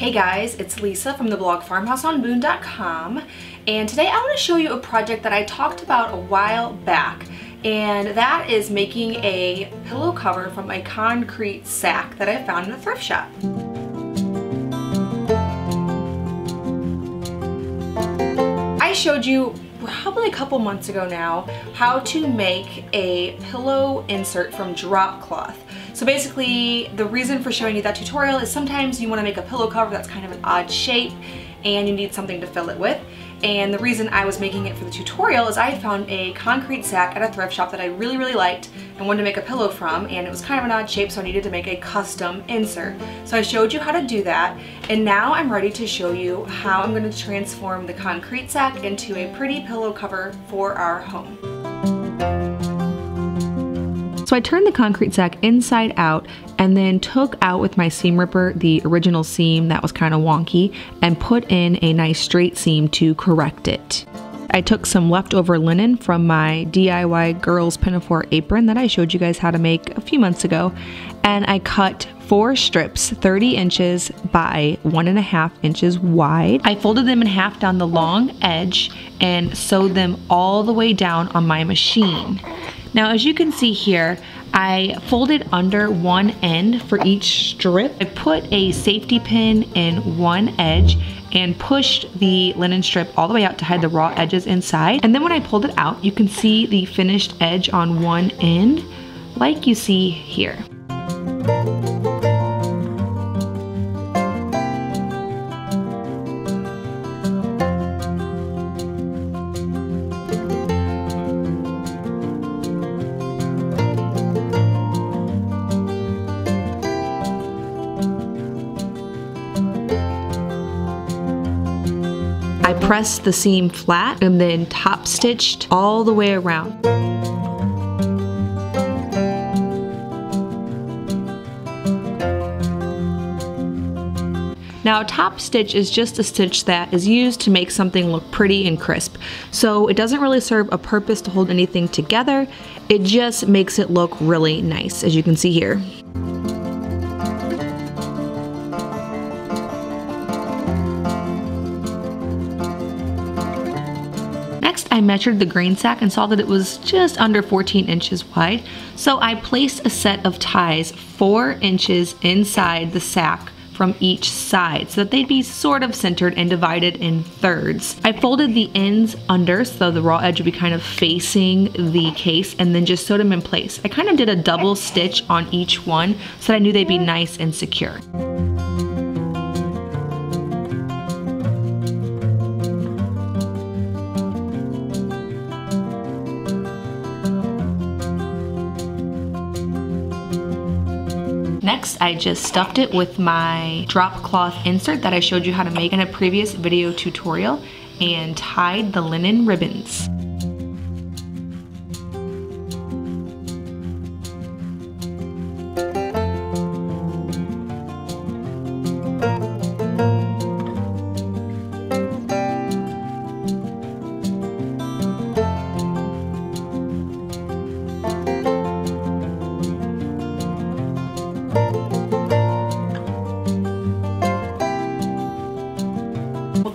Hey guys, it's Lisa from the blog farmhouseonboone.com, and today I want to show you a project that I talked about a while back, and that is making a pillow cover from a concrete sack that I found in a thrift shop. I showed you probably a couple months ago now how to make a pillow insert from drop cloth. So basically, the reason for showing you that tutorial is sometimes you want to make a pillow cover that's kind of an odd shape and you need something to fill it with. And the reason I was making it for the tutorial is I found a concrete sack at a thrift shop that I really liked and wanted to make a pillow from, and it was kind of an odd shape, so I needed to make a custom insert. So I showed you how to do that, and now I'm ready to show you how I'm going to transform the concrete sack into a pretty pillow cover for our home. So I turned the concrete sack inside out and then took out with my seam ripper the original seam that was kind of wonky and put in a nice straight seam to correct it. I took some leftover linen from my DIY girls pinafore apron that I showed you guys how to make a few months ago, and I cut 4 strips 30 inches by 1.5 inches wide. I folded them in half down the long edge and sewed them all the way down on my machine. Now, as you can see here, I folded under one end for each strip. I put a safety pin in one edge and pushed the linen strip all the way out to hide the raw edges inside. And then when I pulled it out, you can see the finished edge on one end, like you see here. I pressed the seam flat and then top stitched all the way around. Now, top stitch is just a stitch that is used to make something look pretty and crisp. So it doesn't really serve a purpose to hold anything together. It just makes it look really nice, as you can see here. I measured the grain sack and saw that it was just under 14 inches wide, so I placed a set of ties 4 inches inside the sack from each side so that they'd be sort of centered and divided in thirds. I folded the ends under so the raw edge would be kind of facing the case, and then just sewed them in place. I kind of did a double stitch on each one so that I knew they'd be nice and secure. Next, I just stuffed it with my drop cloth insert that I showed you how to make in a previous video tutorial, and tied the linen ribbons.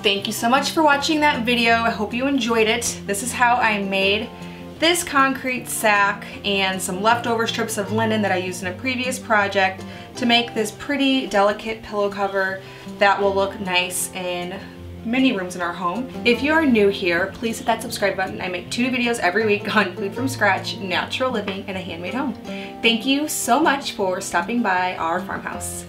Thank you so much for watching that video. I hope you enjoyed it. This is how I made this concrete sack and some leftover strips of linen that I used in a previous project to make this pretty delicate pillow cover that will look nice in many rooms in our home. If you are new here, please hit that subscribe button. I make 2 videos every week on food from scratch, natural living, and a handmade home. Thank you so much for stopping by our farmhouse.